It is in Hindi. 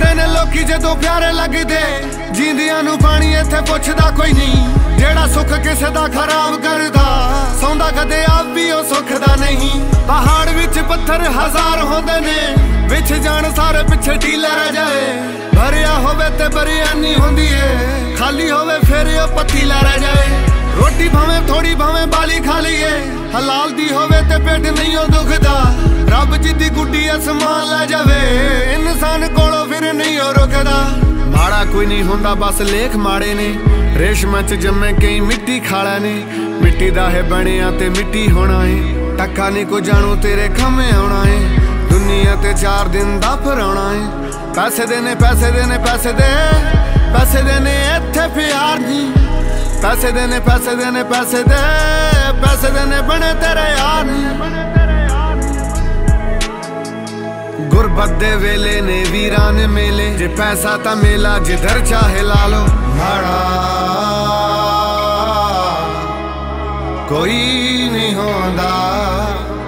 करदे ने लोकी जदों प्यारे लगदे, जींदियां नूं पानी इत्थे पुछदा कोई नहीं। जेड़ा सुख किसे दा खराब करदा, सौंदा कदे आप भी ओ सुख दा नहीं। पहाड़ विच पत्थर हजार होंदे ने, विच जान सारे पिछे ढीला रह जाए। भरिया होवे ते बरियानी होंदी है, खाली होवे फिर ओ पतीला रह जाए। रोटी भावें थोड़ी भावें बाली खा लीए, हलाल दी होवे ते पेट नहीं ओ दुखदा। रब जिद्दी गुड्डी आसमान ला जावे, इंसान कोलो फिर नहीं ओ रुकदा। माड़ा कोई नहीं हुंदा बस लेख माड़े ने, रेशमां च जम्मे कई मिट्टी खाला ने। मिट्टी दा है बणिया ते मिट्टी होना है, टक्का नहीं को जाणो तेरे खम्मे आउणा है। दुनिया ते चार दिन दा फराउणा है, पैसे देने पैसे देने पैसे दे, पैसे देने इत्थे प्यार दी। पैसे देने पैसे देने पैसे दे, पैसे देने बने तेरे यार नी। गुरबत दे वेले ने वीरान मेले, जे पैसा ता मेला जिधर चाहे ला लो। माड़ा कोई नहीं होंदा।